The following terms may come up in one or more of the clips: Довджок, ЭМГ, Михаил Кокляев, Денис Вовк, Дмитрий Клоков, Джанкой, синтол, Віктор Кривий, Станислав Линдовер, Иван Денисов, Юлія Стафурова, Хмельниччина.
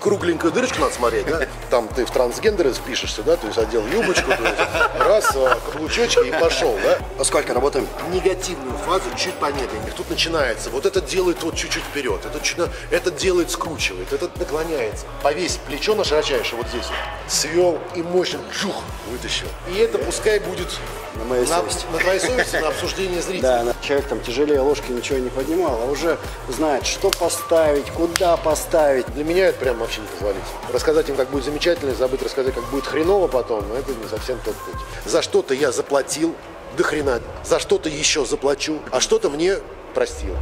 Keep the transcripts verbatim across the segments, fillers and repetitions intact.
кругленькую дырочку надо смотреть, да? Там ты в трансгендеры впишешься, да? То есть одел юбочку, то есть раз, каблучочки и пошел, да? А сколько работаем? Негативную фазу чуть помедленнее. Тут начинается, вот это делает вот чуть-чуть вперед, это, чуть, это делает, скручивает, это наклоняется. Повесь плечо на широчайшее вот здесь, свел и мощно джух вытащил. И это пускай будет на, моей на, на твоей совести, на обсуждение зрителей. Да, человек там тяжелее ложки ничего не поднимал, а уже знает, что поставить, куда поставить. Для меня это прям вообще не позволить. Рассказать им, как будет замечательно, забыть рассказать, как будет хреново потом, это не совсем тот путь. За что-то я заплатил, до хрена, за что-то еще заплачу, а что-то мне простил.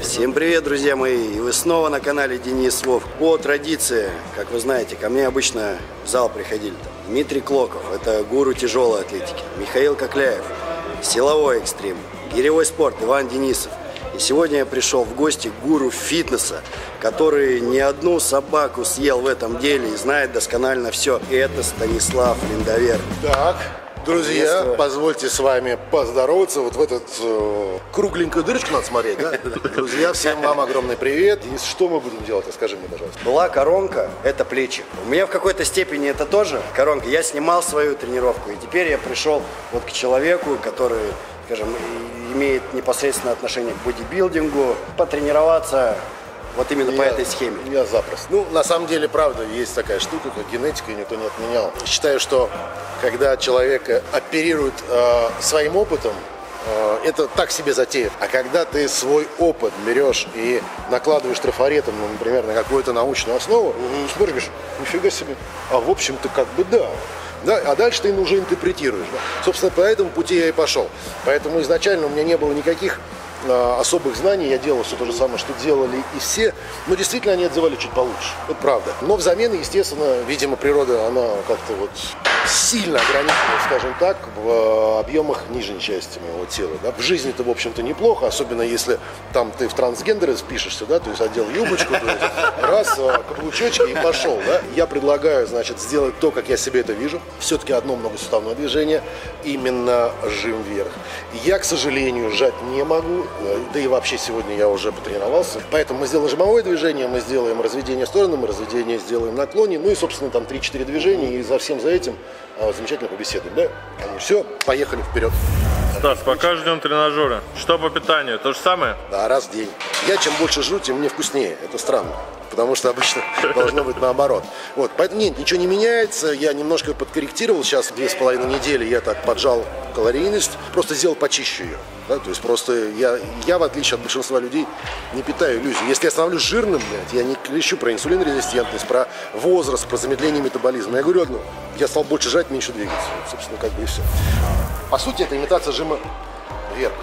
Всем привет, друзья мои! И вы снова на канале Денис Вовк. По традиции, как вы знаете, ко мне обычно в зал приходили там Дмитрий Клоков, это гуру тяжелой атлетики, Михаил Кокляев, силовой экстрим, гиревой спорт, Иван Денисов. И сегодня я пришел в гости к гуру фитнеса, который ни одну собаку съел в этом деле и знает досконально все. И это Станислав Линдовер. Так. Друзья, позвольте с вами поздороваться. Вот в этот э, кругленькую дырочку надо смотреть, да? Друзья, всем вам огромный привет. И что мы будем делать, расскажи мне, пожалуйста. Была коронка, это плечи. У меня в какой-то степени это тоже коронка. Я снимал свою тренировку, и теперь я пришел вот к человеку, который, скажем, имеет непосредственное отношение к бодибилдингу, потренироваться. Вот именно я, по этой схеме. Я запросто. Ну, на самом деле, правда, есть такая штука, как генетика, и никто не отменял. Считаю, что когда человек оперирует э, своим опытом, э, это так себе затея. А когда ты свой опыт берешь и накладываешь трафаретом, ну, например, на какую-то научную основу, mm-hmm. смотришь, говоришь, нифига себе, а в общем-то как бы да. Да, а дальше ты уже интерпретируешь. Да? Собственно, по этому пути я и пошел. Поэтому изначально у меня не было никаких особых знаний, я делал все то же самое, что делали и все, но действительно они отзывали чуть получше, это правда. Но взамен, естественно, видимо, природа, она как-то вот сильно ограничена, скажем так, в объемах нижней части моего тела. Да? В жизни-то, в общем-то, неплохо, особенно если там ты в трансгендеры впишешься, да, то есть одел юбочку, то есть раз, каблучочки и пошел. Да? Я предлагаю, значит, сделать то, как я себе это вижу, все-таки одно многосуставное движение, именно жим вверх. Я, к сожалению, жать не могу, да и вообще сегодня я уже потренировался. Поэтому мы сделаем жимовое движение, мы сделаем разведение в сторону, мы разведение сделаем наклоне, ну и, собственно, там три-четыре движения, и за всем за этим а, замечательно побеседуем, да? Ну, все, поехали вперед. Стас, пока ждем тренажера. Что по питанию? То же самое? Да, раз в день. Я чем больше жру, тем мне вкуснее. Это странно, потому что обычно должно быть наоборот. Вот, поэтому нет, ничего не меняется. Я немножко подкорректировал. Сейчас две с половиной недели я так поджал калорийность, просто сделал почище ее. Да? То есть просто я, я, в отличие от большинства людей, не питаю иллюзий. Если я становлюсь жирным, блядь, я не кричу про инсулинорезистентность, про возраст, про замедление метаболизма. Я говорю одно, я стал больше жать, меньше двигаться. Собственно, как бы и все. По сути, это имитация жима вверх.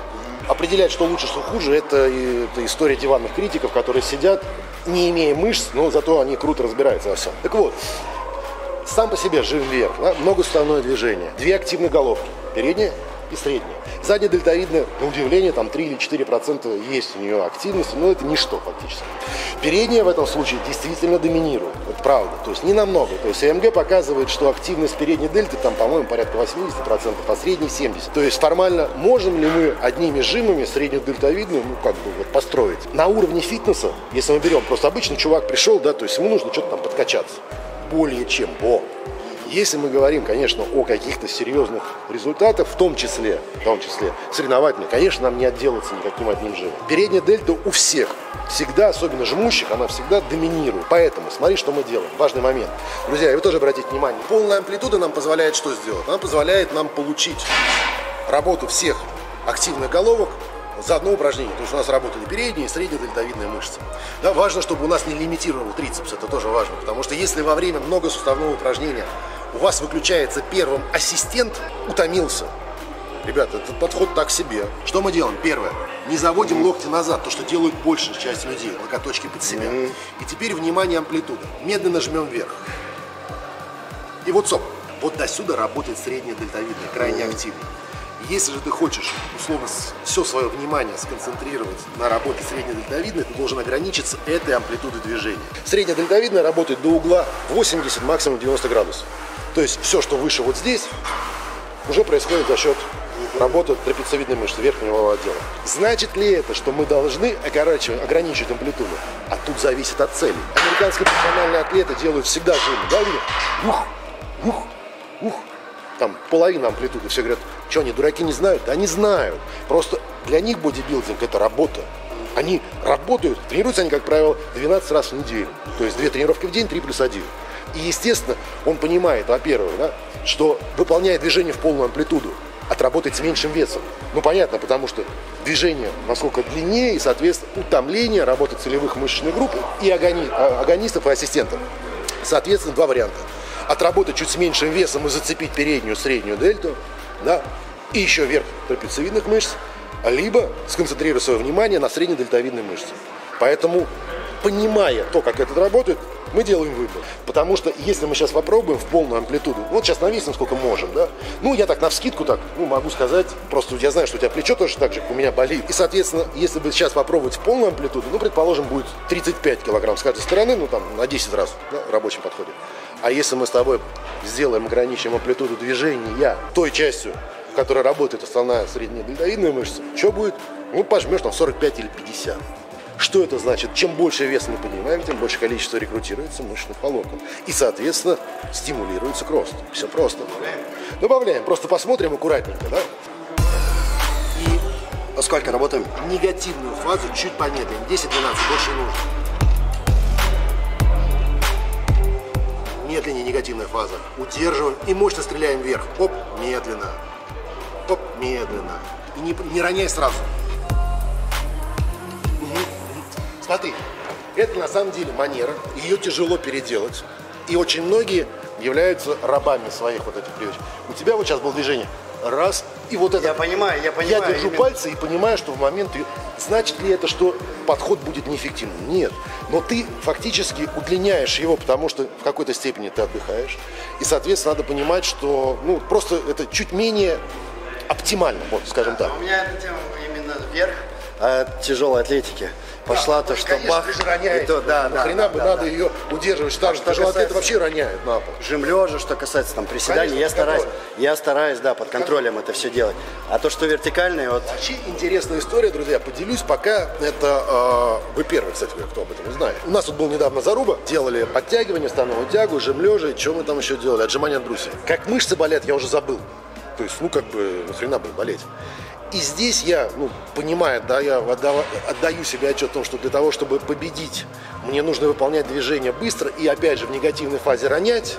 Определять, что лучше, что хуже, это, это история диванных критиков, которые сидят, не имея мышц, но зато они круто разбираются во всем. Так вот, сам по себе жим вверх, да, многосуставное движение, две активные головки, передняя и средняя. Задняя дельтовидная, на удивление, там три или четыре процента есть у нее активности, но это ничто фактически. Передняя в этом случае действительно доминирует, это правда, то есть не намного. То есть ЭМГ показывает, что активность передней дельты там, по-моему, порядка восьмидесяти процентов, а средней семьдесят процентов. То есть формально можем ли мы одними жимами среднюю дельтовидную, ну, как бы, вот, построить? На уровне фитнеса, если мы берем, просто обычный чувак пришел, да, то есть ему нужно что-то там подкачаться, более чем, о. Если мы говорим, конечно, о каких-то серьезных результатах, в том числе, в том числе соревновательных, конечно, нам не отделаться никаким одним жимом. Передняя дельта у всех, всегда, особенно жмущих, она всегда доминирует. Поэтому смотри, что мы делаем. Важный момент. Друзья, и вы тоже обратите внимание. Полная амплитуда нам позволяет что сделать? Она позволяет нам получить работу всех активных головок за одно упражнение, потому что у нас работали передние и средние дельтовидные мышцы. Да, важно, чтобы у нас не лимитировал трицепс, это тоже важно, потому что если во время многосуставного упражнения у вас выключается первым ассистент, утомился. Ребята, этот подход так себе. Что мы делаем? Первое. Не заводим локти назад, то, что делают большая часть людей, локоточки под себя. И теперь, внимание, амплитуда. Медленно жмем вверх. И вот, стоп. Вот до сюда работает средняя дельтовидная, крайне активно. Если же ты хочешь, условно, все свое внимание сконцентрировать на работе средней дельтовидной, ты должен ограничиться этой амплитудой движения. Средняя дельтовидная работает до угла восьмидесяти, максимум девяноста градусов. То есть все, что выше вот здесь, уже происходит за счет работают трапециевидные мышцы верхнего лобного отдела. Значит ли это, что мы должны ограничивать амплитуду? А тут зависит от цели. Американские профессиональные атлеты делают всегда жим. Да, ух, ух, ух. Там половина амплитуды. Все говорят, что они, дураки, не знают? Да они знают. Просто для них бодибилдинг – это работа. Они работают, тренируются они, как правило, двенадцать раз в неделю. То есть две тренировки в день, три плюс один. И, естественно, он понимает, во-первых, да, что выполняя движение в полную амплитуду, отработать с меньшим весом. Ну, понятно, потому что движение насколько длиннее, и, соответственно, утомление работы целевых мышечных групп и агони... агонистов и ассистентов. Соответственно, два варианта. Отработать чуть с меньшим весом и зацепить переднюю, среднюю дельту, да, и еще верх трапециевидных мышц, либо сконцентрировать свое внимание на среднедельтовидной мышце. Поэтому, понимая то, как это работает, мы делаем выбор. Потому что если мы сейчас попробуем в полную амплитуду, вот сейчас навесим сколько можем, да, ну я так навскидку так, ну могу сказать, просто я знаю, что у тебя плечо тоже так же, как у меня болит. И, соответственно, если бы сейчас попробовать в полную амплитуду, ну, предположим, будет тридцать пять килограмм с каждой стороны, ну там на десять раз, да, в рабочем подходе. А если мы с тобой сделаем, ограничим амплитуду движения той частью, которая работает основная среднедельтовидная мышца, что будет? Ну, пожмешь там сорок пять или пятьдесят. Что это значит? Чем больше вес мы поднимаем, тем больше количество рекрутируется мышечных волокон. И, соответственно, стимулируется к росту. Все просто. Добавляем. Просто посмотрим аккуратненько, да? И сколько работаем? Негативную фазу чуть помедленнее. десять-двенадцать, больше не нужно. Медленнее негативная фаза. Удерживаем и мощно стреляем вверх. Оп, медленно. Оп, медленно. И не, не роняй сразу. Смотри, это на самом деле манера, ее тяжело переделать, и очень многие являются рабами своих вот этих привычек. У тебя вот сейчас было движение, раз, и вот это. Я понимаю, я понимаю. Я держу именно пальцы и понимаю, что в момент, значит ли это, что подход будет неэффективным? Нет, но ты фактически удлиняешь его, потому что в какой-то степени ты отдыхаешь, и, соответственно, надо понимать, что, ну, просто это чуть менее оптимально, вот, скажем так. У меня эта тема именно вверх. От тяжелой атлетики пошла, да, то, что конечно, бах, роняешь, и то, да, да, хрена да, бы да, надо да. ее удерживать, что, что тяжелый атлет вообще роняет на пол. Жим лежа, что касается там приседаний, конечно, я стараюсь, я стараюсь, да, под контролем это все делать. А то, что вертикальное, вот. Вообще интересная история, друзья, поделюсь, пока это э, вы первый, кстати, кто об этом знает. У нас тут был недавно заруба, делали подтягивание, становую тягу, жим лежа, и что мы там еще делали, отжимание от брусья. Как мышцы болят, я уже забыл. То есть, ну как бы, нахрена бы болеть. И здесь я, ну, понимаю, да, я отдала, отдаю себе отчет о том, что для того, чтобы победить, мне нужно выполнять движение быстро и, опять же, в негативной фазе ронять,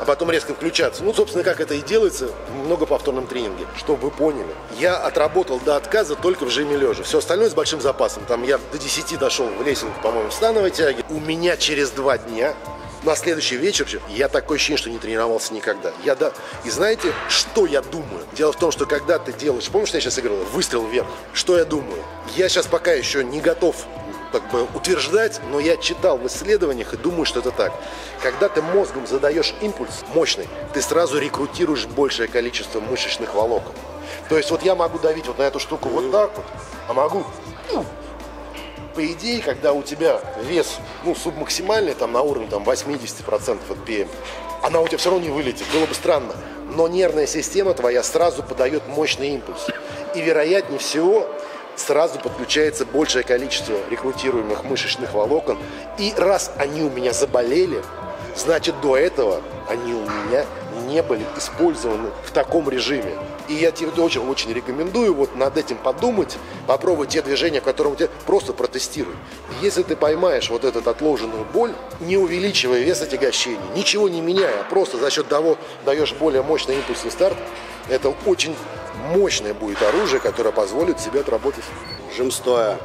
а потом резко включаться. Ну, собственно, как это и делается в многоповторном тренинге. Чтобы вы поняли, я отработал до отказа только в жиме лежа. Все остальное с большим запасом. Там я до десяти дошел в лесенку, по-моему, в становой тяге. У меня через два дня... На следующий вечер я такое ощущение, что не тренировался никогда. Я да... И знаете, что я думаю? Дело в том, что когда ты делаешь... Помнишь, я сейчас играл? Выстрел вверх. Что я думаю? Я сейчас пока еще не готов так бы утверждать, но я читал в исследованиях и думаю, что это так. Когда ты мозгом задаешь импульс мощный, ты сразу рекрутируешь большее количество мышечных волокон. То есть вот я могу давить вот на эту штуку вот так вот, а могу... По идее, когда у тебя вес, ну, субмаксимальный, там, на уровне, там, восемьдесят процентов от пи эм, она у тебя все равно не вылетит, было бы странно. Но нервная система твоя сразу подает мощный импульс. И, вероятнее всего, сразу подключается большее количество рекрутируемых мышечных волокон. И раз они у меня заболели, значит, до этого они у меня не были использованы в таком режиме. И я тебе очень, очень рекомендую вот над этим подумать, попробовать те движения, которые у тебя, просто протестируй. Если ты поймаешь вот эту отложенную боль, не увеличивая вес отягощения, ничего не меняя, а просто за счет того даешь более мощный импульсный старт, это очень мощное будет оружие, которое позволит себе отработать. Жим стоя.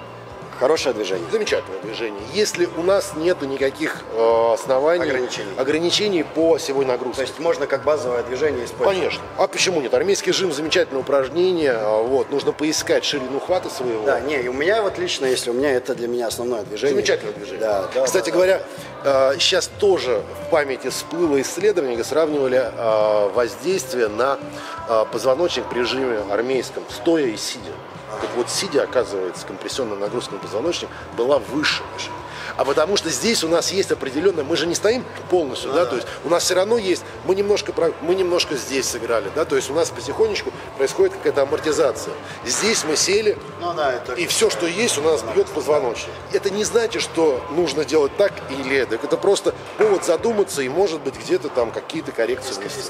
Хорошее движение. Замечательное движение. Если у нас нету никаких э, оснований, ограничений. ограничений по силовой нагрузке. То есть можно как базовое движение использовать? Конечно. А почему нет? Армейский жим – замечательное упражнение. Вот. Нужно поискать ширину хвата своего. Да, не, и у меня вот лично, если у меня, это для меня основное движение. Замечательное движение. Да, да, Кстати да, говоря, э, сейчас тоже в памяти всплыло исследование, где сравнивали э, воздействие на э, позвоночник при жиме армейском, стоя и сидя. Так вот, сидя, оказывается, компрессионная нагрузка на позвоночник была выше. а потому что здесь у нас есть определенное, мы же не стоим полностью, а да, да, то есть у нас все равно есть, мы немножко, мы немножко здесь сыграли, да, то есть у нас потихонечку происходит какая-то амортизация. Здесь мы сели, ну, да, это... и все, что есть, у нас бьет в позвоночник. Это не значит, что нужно делать так или это, это просто повод задуматься и, может быть, где-то там какие-то коррекции внести.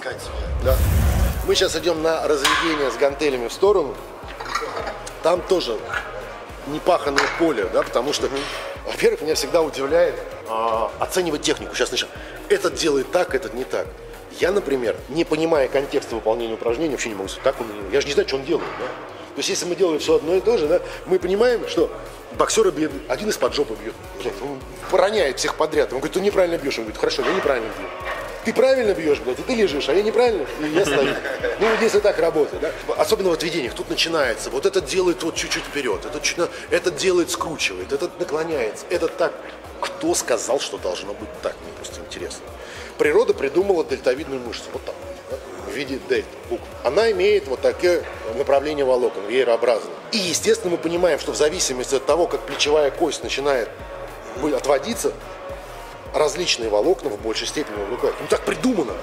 Да. Мы сейчас идем на разведение с гантелями в сторону. Там тоже непаханное поле, да, потому что, mm-hmm. во-первых, меня всегда удивляет а, оценивать технику. Сейчас начнем. Этот делает так, этот не так. Я, например, не понимая контекста выполнения упражнений, вообще не могу сказать, так он не... Я же не знаю, что он делает. Да? То есть, если мы делаем все одно и то же, да, мы понимаем, что боксеры бьют, один из под жопы бьет. Блядь, он пороняет всех подряд. Он говорит, ты неправильно бьешь. Он говорит, хорошо, я неправильно бью. Ты правильно бьешь, блядь, и ты лежишь, а я неправильно, и я стою. Ну, если так работает, да? Особенно в отведениях, тут начинается, вот этот делает вот чуть-чуть вперед, этот, чуть, этот делает, скручивает, этот наклоняется, этот так. Кто сказал, что должно быть так? Мне просто интересно. Природа придумала дельтовидную мышцу, вот так, да? В виде дельта, букв. Она имеет вот такое направление волокон, веерообразное. И, естественно, мы понимаем, что в зависимости от того, как плечевая кость начинает отводиться, различные волокна в большей степени увлекают. Ну так придумано.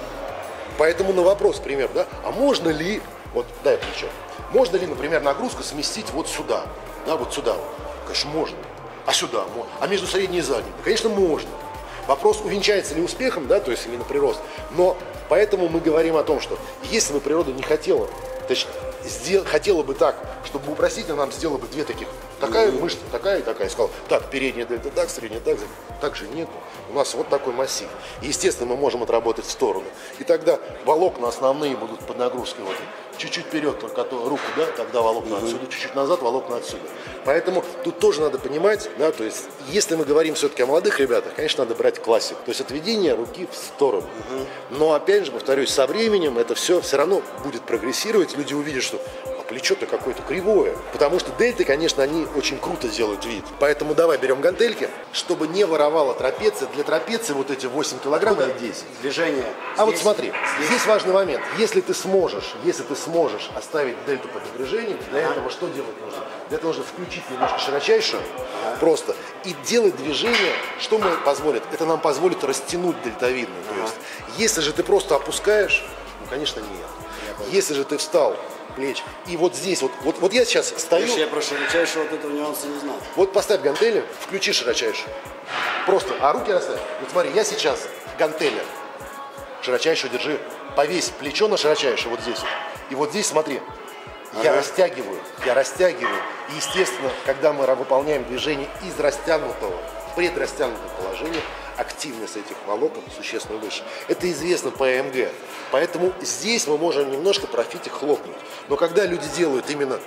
Поэтому на вопрос, пример, да, а можно ли, вот дай плечо, можно ли, например, нагрузку сместить вот сюда, да, вот сюда, конечно, можно, а сюда, можно. А между средней и задней, да, конечно, можно. Вопрос, увенчается ли успехом, да, то есть или на прирост, но поэтому мы говорим о том, что если бы природа не хотела, точнее, сдел, хотела бы так, чтобы упростить, она нам сделала бы две таких. Такая mm-hmm. мышца, такая и такая. Сказал, так, передняя дельта так, средняя так, так же нет. У нас вот такой массив. И, естественно, мы можем отработать в сторону. И тогда волокна основные будут под нагрузкой. Вот. Чуть-чуть вперед только руку, да, тогда волокна mm-hmm. отсюда, чуть-чуть назад, волокна отсюда. Поэтому тут тоже надо понимать, да, то есть, если мы говорим все-таки о молодых ребятах, конечно, надо брать классику. То есть отведение руки в сторону. Mm-hmm. Но, опять же, повторюсь, со временем это все все равно будет прогрессировать. Люди увидят, что плечо-то какое-то кривое, потому что дельты, конечно, они очень круто делают вид. Поэтому давай берем гантельки, чтобы не воровала трапеция. Для трапеции вот эти восемь килограмм или десять. Движение. А здесь, вот смотри, здесь. здесь важный момент. Если ты сможешь, если ты сможешь оставить дельту под напряжением, для ага. этого что делать нужно? Для этого нужно включить немножко широчайшую, ага. просто, и делать движение, что мы позволит? Это нам позволит растянуть дельтовидную. Ага. То есть, если же ты просто опускаешь, ну, конечно, нет. Если же ты встал, плеч. И вот здесь, вот, вот, вот я сейчас стою. Я про широчайшего вот этого нюанса не знал. Вот поставь гантели, включи широчайшую. Просто, а руки расставь. Вот смотри, я сейчас гантели широчайшую держи, повесь плечо на широчайшую вот здесь. Вот. И вот здесь смотри, ага. я растягиваю, я растягиваю. И естественно, когда мы выполняем движение из растянутого, предрастянутого положения, активность этих волокон существенно выше. Это известно по ЭМГ. Поэтому здесь мы можем немножко профитик хлопнуть. Но когда люди делают именно...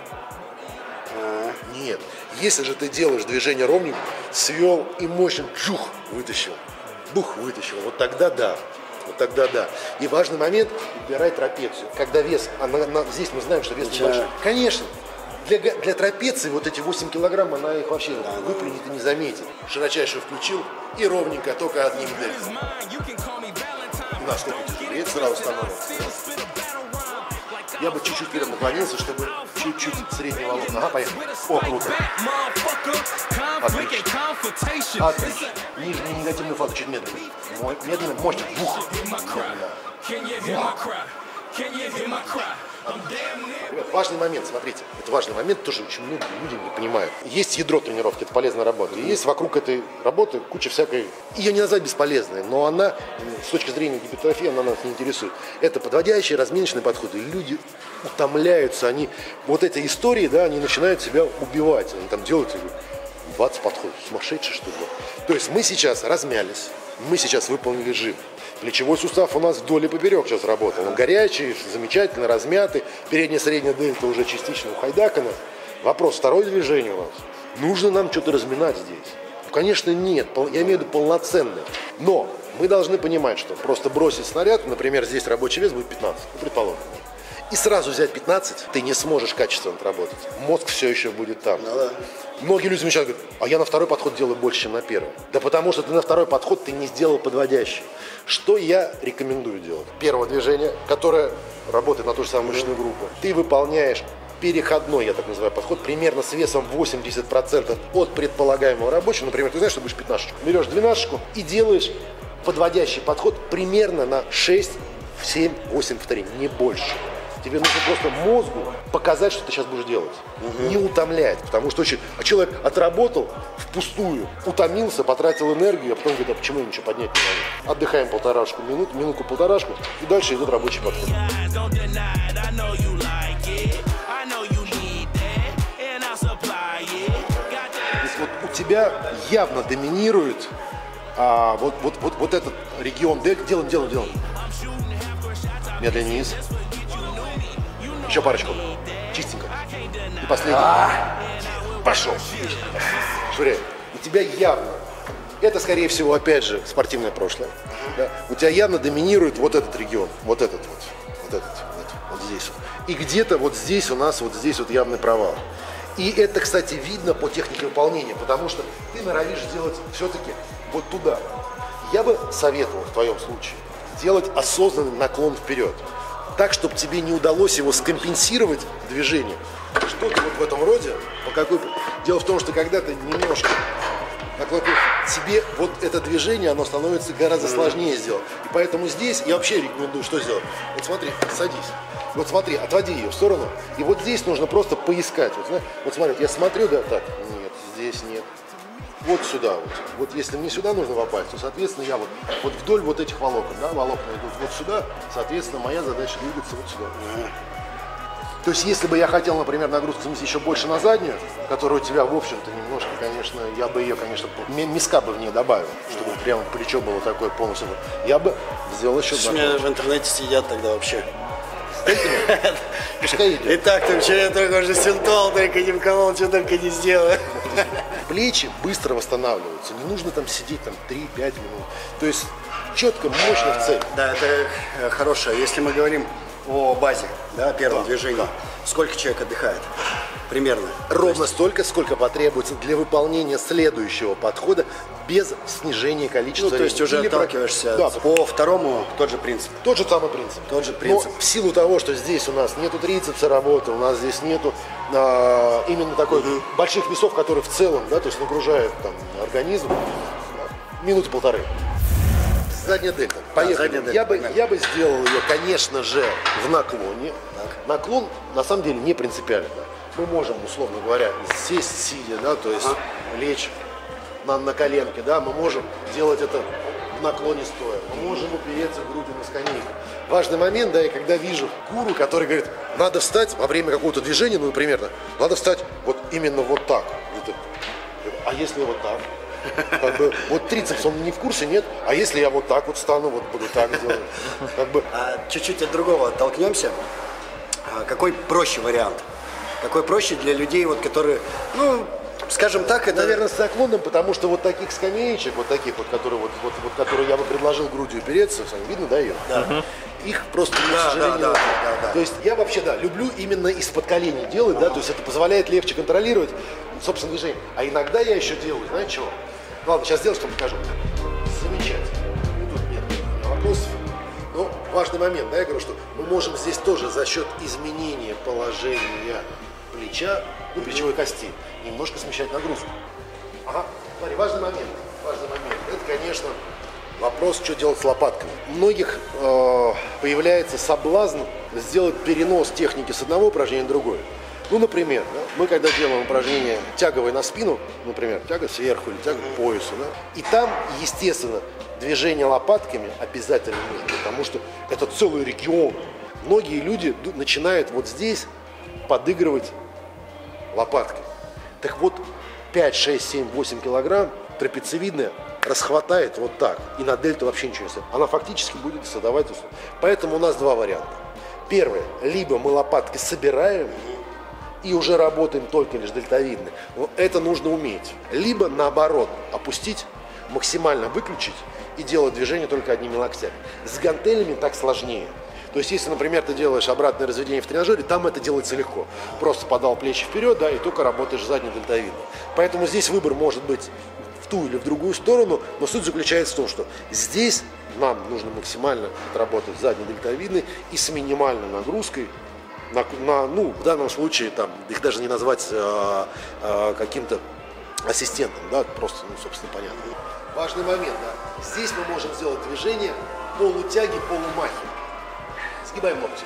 Нет. Если же ты делаешь движение ровненько, свел и мощно чух вытащил. Бух вытащил. Вот тогда да. Вот тогда да. И важный момент, убирай трапецию. Когда вес... Она, она, здесь мы знаем, что вес небольшой. Конечно. Для, для трапеции вот эти восемь килограмм, она их вообще выпрямит и не заметит. Широчайшую включил и ровненько только одним дельтом. Настолько тяжелее сразу становится. Я бы чуть-чуть вперед наклонился, чтобы чуть-чуть среднего волокна. Ага, поехали. О, круто. Отлично. Отлично. Нижний негативный фазу чуть медленнее. Медленно, мощно. Бух. Бух. Ребят, важный момент, смотрите, это важный момент, тоже очень многие люди не понимают. Есть ядро тренировки, это полезная работа, и есть вокруг этой работы куча всякой, ее не назвать бесполезной, но она, с точки зрения гипертрофии, она нас не интересует. Это подводящие, разминочные подходы, люди утомляются, они, вот эти истории, да, они начинают себя убивать, они там делают двадцать подходов, сумасшедшие что ли. То есть мы сейчас размялись, мы сейчас выполнили жим. Плечевой сустав у нас вдоль и поперек сейчас работал. Он горячий, замечательно, размятый. Передняя, средняя дельта уже частично ухайдакана. Вопрос, второе движение у нас. Нужно нам что-то разминать здесь? Ну, конечно, нет. Я имею в виду полноценное. Но мы должны понимать, что просто бросить снаряд, например, здесь рабочий вес будет пятнадцать, ну, предположим. И сразу взять пятнадцать, ты не сможешь качественно отработать. Мозг все еще будет там. Ну, да. Многие люди замечают, говорят, а я на второй подход делаю больше, чем на первый. Да потому что ты на второй подход ты не сделал подводящий. Что я рекомендую делать? Первое движение, которое работает на ту же самую мышечную группу. Ты выполняешь переходной, я так называю, подход, примерно с весом восемьдесят процентов от предполагаемого рабочего. Например, ты знаешь, что будешь пятнашечку, берешь двенашечку и делаешь подводящий подход примерно на шесть, семь, восемь повторений, не больше. Тебе нужно просто мозгу показать, что ты сейчас будешь делать. Угу. Не утомлять, потому что очень... а человек отработал впустую, утомился, потратил энергию, а потом говорит, а почему я ничего поднять не могу? Отдыхаем полторашку минут, минутку-полторашку, и дальше идут рабочие подходы. Вот у тебя явно доминирует а, вот, вот, вот, вот этот регион. Делаем, делаем, делаем. Медленный низ. Еще парочку. Чистенько. И последний. А -а -а. Пошел. Швыряй. У тебя явно, это, скорее всего, опять же, спортивное прошлое. Да? У тебя явно доминирует вот этот регион. Вот этот вот. Вот этот вот. Вот здесь вот. И где-то вот здесь у нас, вот здесь вот явный провал. И это, кстати, видно по технике выполнения, потому что ты норовишь делать все-таки вот туда. Я бы советовал в твоем случае делать осознанный наклон вперед. Так, чтобы тебе не удалось его скомпенсировать движением. Что-то вот в этом роде, по какой... Дело в том, что когда ты немножко наклонишь, тебе вот это движение, оно становится гораздо сложнее сделать. И поэтому здесь я вообще рекомендую, что сделать. Вот смотри, садись. Вот смотри, отводи ее в сторону. И вот здесь нужно просто поискать. Вот, знаешь, вот смотри, я смотрю, да, так, нет, здесь нет. Вот сюда вот. Вот если мне сюда нужно попасть, то, соответственно, я вот, вот вдоль вот этих волокон, да, волокна идут вот сюда, соответственно, моя задача двигаться вот сюда. То есть, если бы я хотел, например, нагрузку занести еще больше на заднюю, которая у тебя, в общем-то, немножко, конечно, я бы ее, конечно, миска бы в нее добавил, чтобы прямо плечо было такое полностью. Я бы сделал еще... У меня в интернете сидят тогда вообще. Пускай идет. И так там человек только уже синтол, только не вколол, что только не сделал. Плечи быстро восстанавливаются, не нужно там сидеть там три-пять минут. То есть четко, мощно в цель. Да, это хорошее. Если мы говорим о базе, да, первом движении, сколько человек отдыхает? Примерно. Ровно столько, сколько потребуется для выполнения следующего подхода без снижения количества. Ну, то есть уже отталкиваешься. Да. По второму тот же принцип. Тот же самый принцип. Тот же принцип. Но в силу того, что здесь у нас нету трицепса работы, у нас здесь нету а, именно такой угу. больших весов, которые в целом, да, то есть нагружают там организм. Минуты полторы. Задняя дельта. Поехали. Да, задняя я, дельта. Бы, я бы сделал ее, конечно же, в наклоне. Так. Наклон на самом деле не принципиально. Мы можем, условно говоря, сесть сидя, да, то есть ага. лечь на, на коленке, да, мы можем делать это в наклоне стоя, мы можем упереться грудью на скамейку. Важный момент, да, я когда вижу гуру, который говорит, надо встать во время какого-то движения, ну, примерно, надо встать вот именно вот так. А если вот так? Как бы, вот трицепс, он не в курсе, нет? А если я вот так вот встану, вот буду так делать? Как бы... а, чуть-чуть от другого оттолкнемся. А, какой проще вариант? Какой проще для людей, вот, которые, ну, скажем так, это... Наверное, с наклоном, потому что вот таких скамеечек, вот таких вот, которые, вот, вот, вот, которые я бы предложил грудью упереться, видно, да, ее? Да. Угу. Их просто, да, к сожалению, да, да, да, да. То есть я вообще, да, люблю именно из-под колени делать, а -а -а. да, то есть это позволяет легче контролировать собственное движение. А иногда я еще делаю, знаете чего? Ладно, сейчас сделаю, что покажу. Замечательно. Тут нет вопросов. Но важный момент, да, я говорю, что мы можем здесь тоже за счет изменения положения плеча, ну, плечевой кости, немножко смещать нагрузку. Ага, смотри, важный момент, важный момент. Это, конечно, вопрос, что делать с лопатками. У многих э, появляется соблазн сделать перенос техники с одного упражнения на другое. Ну, например, да, мы когда делаем упражнение тяговое на спину, например, тяга сверху или тяга к поясу, да, и там, естественно, движение лопатками обязательно нужно, потому что это целый регион. Многие люди начинают вот здесь подыгрывать лопаткой. Так вот, пять, шесть, семь, восемь килограмм трапециевидная расхватает вот так. И на дельту вообще ничего не стоит. Она фактически будет создавать условия. Поэтому у нас два варианта. Первое. Либо мы лопатки собираем и уже работаем только лишь дельтовидной. Это нужно уметь. Либо наоборот. Опустить, максимально выключить и делать движение только одними локтями. С гантелями так сложнее. То есть, если, например, ты делаешь обратное разведение в тренажере, там это делается легко. Просто подал плечи вперед, да, и только работаешь задней дельтовидной. Поэтому здесь выбор может быть в ту или в другую сторону, но суть заключается в том, что здесь нам нужно максимально отработать задней дельтовидной и с минимальной нагрузкой на, на, ну, в данном случае там, их даже не назвать а, а, каким-то ассистентом, да, просто, ну, собственно, понятно. Важный момент, да. Здесь мы можем сделать движение полутяги, полумахи. Сгибаем локти.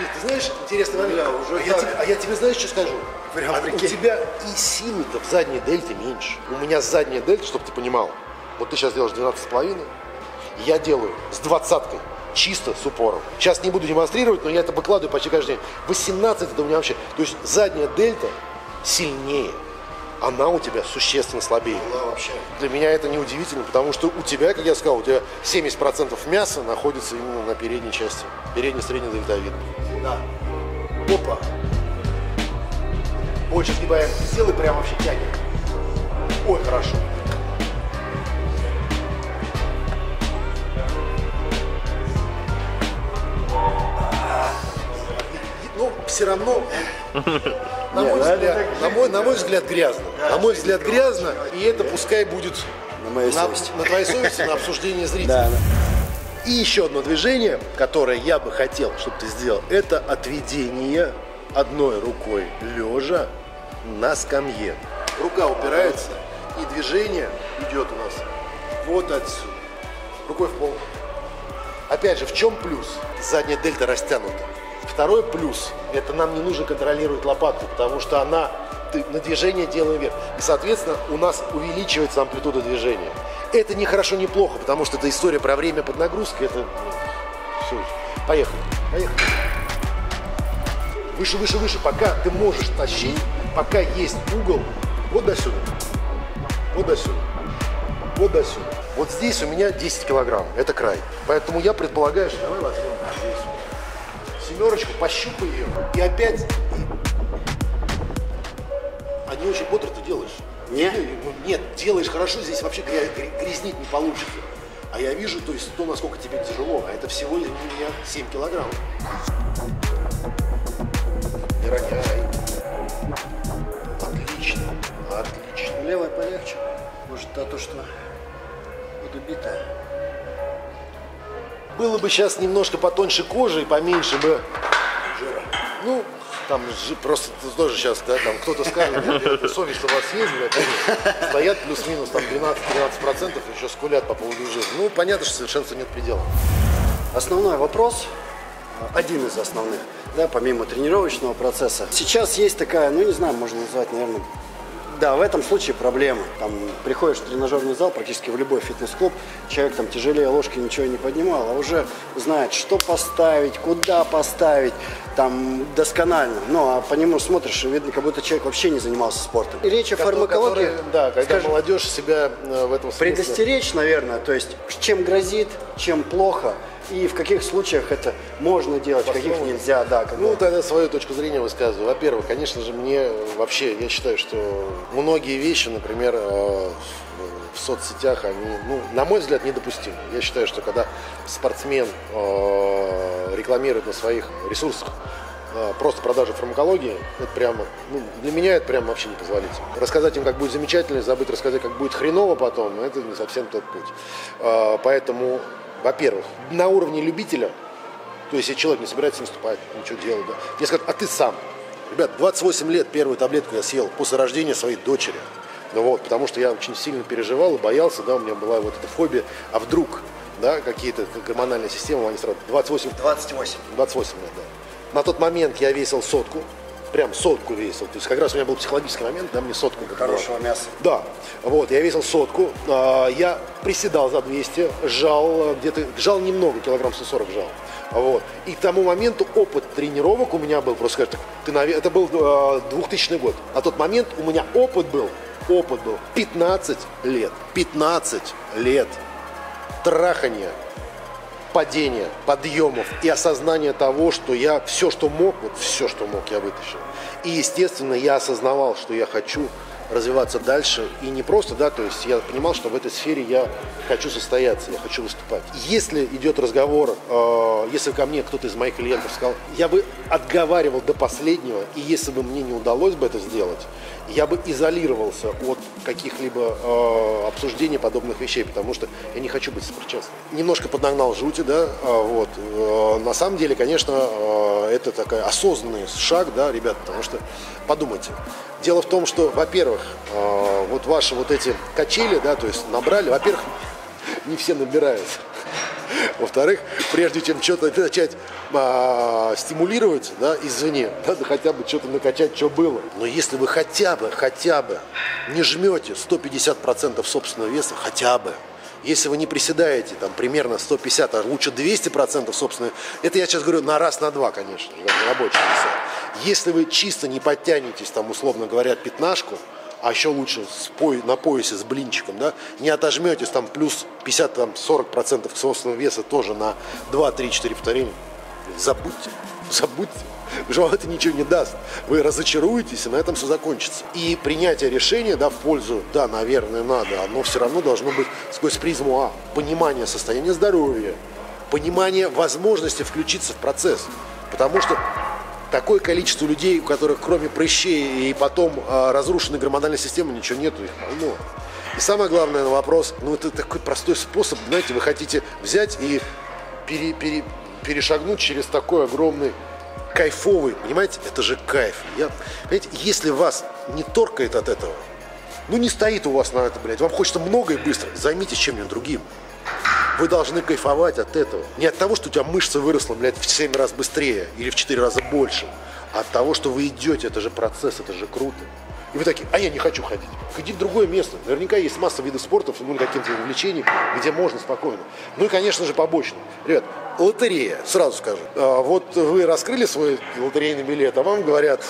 И, ты знаешь, интересный момент. Да, уже а, я тебе, а я тебе знаешь, что скажу? Прям а у тебя и силы-то в задней дельте меньше. У меня задняя дельта, чтобы ты понимал, вот ты сейчас делаешь двенадцать с половиной, я делаю с двадцаткой, чисто с упором. Сейчас не буду демонстрировать, но я это выкладываю почти каждый день. восемнадцать это у меня вообще. То есть задняя дельта сильнее. Она у тебя существенно слабее. Да, вообще. Для меня это неудивительно, потому что у тебя, как я сказал, у тебя семьдесят процентов мяса находится именно на передней части. Передний-средний дельтовид. Да. Опа. Больше сгибаем сел и прям вообще тянем. Ой, хорошо. Ну, все равно, на мой взгляд, на мой, на мой взгляд, грязно. На мой взгляд, грязно, и это пускай будет на, моей на, на твоей совести, на обсуждение зрителей. И еще одно движение, которое я бы хотел, чтобы ты сделал, это отведение одной рукой лежа на скамье. Рука упирается, и движение идет у нас вот отсюда. Рукой в пол. Опять же, в чем плюс? Задняя дельта растянута. Второй плюс – это нам не нужно контролировать лопатку, потому что она ты, на движение делаем вверх. И, соответственно, у нас увеличивается амплитуда движения. Это не хорошо, не плохо, потому что это история про время под нагрузкой. Это... Все. Поехали. Поехали. Выше, выше, выше, пока ты можешь тащить, пока есть угол, вот до сюда, вот до сюда, вот до сюда. Вот здесь у меня десять килограмм, это край. Поэтому я предполагаю, что давай возьмем здесь. Семерочку, пощупай ее. И опять. А не очень бодро ты делаешь. Нет? Нет, делаешь хорошо, здесь вообще грязнить не получится. А я вижу, то есть то, насколько тебе тяжело, а это всего у меня семь килограмм. Отлично, отлично. Левая полегче, может, а то, что добитая. Было бы сейчас немножко потоньше кожи и поменьше бы жира. Ну, там просто тоже сейчас, да, там кто-то скажет, совесть у вас есть, стоят плюс-минус там двенадцать-тринадцать процентов, еще скулят по поводу жира. Ну, понятно, что совершенства нет предела. Основной вопрос. Один из основных, да, помимо тренировочного процесса. Сейчас есть такая, ну не знаю, можно назвать, наверное, да, в этом случае проблема. Там приходишь в тренажерный зал, практически в любой фитнес-клуб, человек там тяжелее ложки ничего не поднимал, а уже знает, что поставить, куда поставить, там досконально. Ну, а по нему смотришь, и видно, как будто человек вообще не занимался спортом. И речь о фармакологии. Который, да, когда скажем, молодежь себя в этом смысле. Предостеречь, наверное, то есть чем грозит, чем плохо. И в каких случаях это можно делать, в каких нельзя, да. Когда... Ну, тогда свою точку зрения высказываю. Во-первых, конечно же, мне вообще, я считаю, что многие вещи, например, в соцсетях, они, ну, на мой взгляд, недопустимы. Я считаю, что когда спортсмен рекламирует на своих ресурсах просто продажи фармакологии, это прямо, ну, для меня это прям вообще не позволительно. Рассказать им, как будет замечательно, забыть рассказать, как будет хреново потом, это не совсем тот путь. Поэтому... Во-первых, на уровне любителя, то есть если человек не собирается наступать, ничего делать, да, мне скажут, а ты сам. Ребят, двадцать восемь лет первую таблетку я съел после рождения своей дочери. Ну вот, потому что я очень сильно переживал и боялся, да, у меня была вот эта фобия, а вдруг, да, какие-то гормональные системы, они сразу двадцать восемь. двадцать восемь. двадцать восемь лет, да. На тот момент я весил сотку. Прям сотку весил. То есть как раз у меня был психологический момент, да, мне сотку. Хорошего было. Мяса. Да. Вот, я весил сотку. Я приседал за двести, жал где-то, жал немного, килограмм сто сорок жал. Вот. И к тому моменту опыт тренировок у меня был, просто скажешь, ты, это был двухтысячный год. На тот момент у меня опыт был, опыт был пятнадцать лет. пятнадцать лет трахания, падения, подъемов и осознание того, что я все, что мог, вот все, что мог, я вытащил. И, естественно, я осознавал, что я хочу развиваться дальше. И не просто, да, то есть я понимал, что в этой сфере я хочу состояться, я хочу выступать. Если идет разговор, э, если ко мне кто-то из моих клиентов сказал, я бы отговаривал до последнего, и если бы мне не удалось бы это сделать, я бы изолировался от каких-либо э, обсуждений подобных вещей, потому что я не хочу быть сопричастным. Немножко подогнал жути, да, э, вот. Э, на самом деле, конечно, э, это такой осознанный шаг, да, ребят, потому что подумайте. Дело в том, что, во-первых, э, вот ваши вот эти качели, да, то есть набрали, во-первых, не все набираются. Во-вторых, прежде чем что-то начать а, стимулировать, да, извне, надо хотя бы что-то накачать, что было. Но если вы хотя бы, хотя бы не жмете сто пятьдесят процентов собственного веса, хотя бы, если вы не приседаете там примерно сто пятьдесят, а лучше двести процентов собственного, это я сейчас говорю на раз, на два, конечно, на рабочие веса. Если вы чисто не подтянетесь, там, условно говоря, пятнашку, а еще лучше на поясе с блинчиком, да, не отожметесь там плюс пятьдесят сорок процентов собственного веса тоже на два-три-четыре повторения. Забудьте, забудьте. Вам это ничего не даст. Вы разочаруетесь, и на этом все закончится. И принятие решения, да, в пользу, да, наверное, надо, оно все равно должно быть сквозь призму а, понимания состояния здоровья, понимания возможности включиться в процесс. Потому что такое количество людей, у которых кроме прыщей и потом э, разрушенной гормональной системы ничего нету, их полно. И самое главное на вопрос, ну это такой простой способ, знаете, вы хотите взять и пере, пере, перешагнуть через такой огромный кайфовый, понимаете, это же кайф. Я, понимаете, если вас не торкает от этого, ну не стоит у вас на это, блядь, вам хочется много и быстро, займитесь чем-нибудь другим. Вы должны кайфовать от этого. Не от того, что у тебя мышца выросла, блядь, в семь раз быстрее или в четыре раза больше, а от того, что вы идете, это же процесс, это же круто. И вы такие, а я не хочу ходить. Ходи в другое место. Наверняка есть масса видов спортов, ну, каких-то увлечений, где можно спокойно. Ну и, конечно же, побочно. Ребят, лотерея, сразу скажу. Вот вы раскрыли свой лотерейный билет, а вам говорят,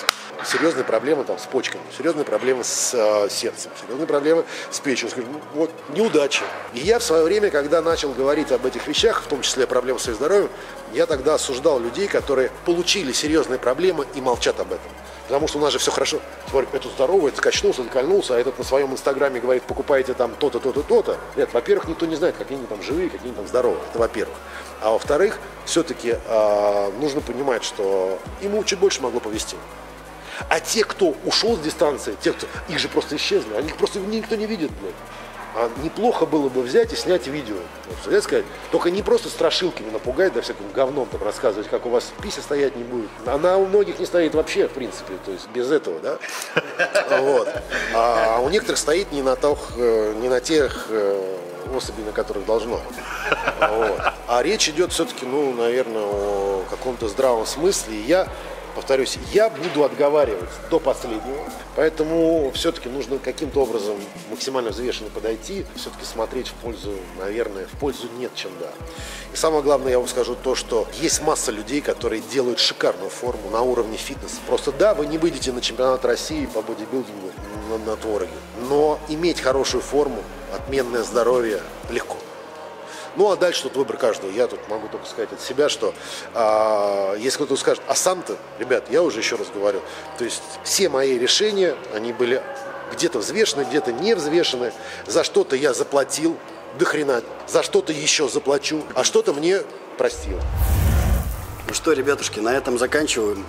серьезные проблемы там с почками, серьезные проблемы с э, сердцем, серьезные проблемы с печенью. Вот, неудача. И я в свое время, когда начал говорить об этих вещах, в том числе о проблемах со здоровьем, я тогда осуждал людей, которые получили серьезные проблемы и молчат об этом. Потому что у нас же все хорошо. Смотри, этот здоровый, этот качнулся, накольнулся, а этот на своем инстаграме говорит, покупайте там то-то, то-то, то-то. Нет, во-первых, никто не знает, какие они там живые, какие они там здоровые. Это во-первых. А во-вторых, все-таки э, нужно понимать, что ему чуть больше могло повезти. А те, кто ушел с дистанции, те, кто, их же просто исчезли, они их просто никто не видит, блядь. А неплохо было бы взять и снять видео. Вот, сказать, только не просто страшилками напугать, да всяким говном там рассказывать, как у вас пися стоять не будет. Она у многих не стоит вообще, в принципе, то есть без этого, да? Вот. А у некоторых стоит не на тех, не на тех особей, на которых должно. Вот. А речь идет все-таки, ну, наверное, о каком-то здравом смысле. И я... Повторюсь, я буду отговаривать до последнего, поэтому все-таки нужно каким-то образом максимально взвешенно подойти, все-таки смотреть в пользу, наверное, в пользу нет, чем да. И самое главное, я вам скажу то, что есть масса людей, которые делают шикарную форму на уровне фитнеса. Просто да, вы не выйдете на чемпионат России по бодибилдингу на, на твороге, но иметь хорошую форму, отменное здоровье легко. Ну, а дальше тут выбор каждого. Я тут могу только сказать от себя, что а, если кто-то скажет, а сам-то, ребят, я уже еще раз говорю, то есть все мои решения, они были где-то взвешены, где-то не взвешены. За что-то я заплатил, до хрена, за что-то еще заплачу, а что-то мне простило. Ну что, ребятушки, на этом заканчиваем.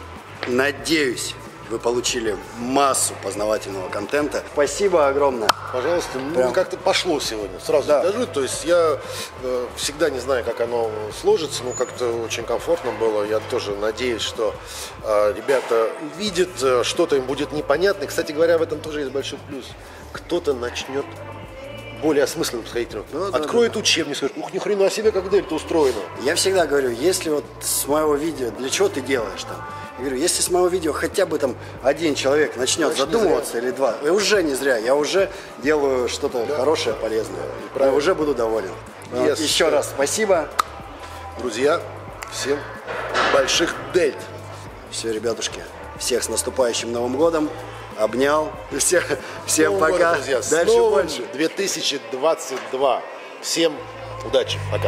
Надеюсь, вы получили массу познавательного контента. Спасибо огромное. Пожалуйста, ну прям как-то пошло сегодня, сразу да. скажу. То есть я э, всегда не знаю, как оно сложится, но как-то очень комфортно было. Я тоже надеюсь, что э, ребята увидят, э, что-то им будет непонятно. Кстати говоря, в этом тоже есть большой плюс. Кто-то начнет более осмысленно подходить. Ну, откроет да, да, учебник, скажет, ух, ни хрена себе, как дель-то устроено. Я всегда говорю, если вот с моего видео, для чего ты делаешь там? Я говорю, если с моего видео хотя бы там один человек начнет Значит, задумываться или два, я уже не зря, я уже делаю что-то да, хорошее, полезное. Да, я уже буду доволен. Yes. Вот, еще yes. раз спасибо. Друзья, всем больших дельт. Все, ребятушки, всех с наступающим Новым годом. Обнял. Всех, всем Новым пока. Годом, друзья. Дальше больше. две тысячи двадцать два. Всем удачи. Пока.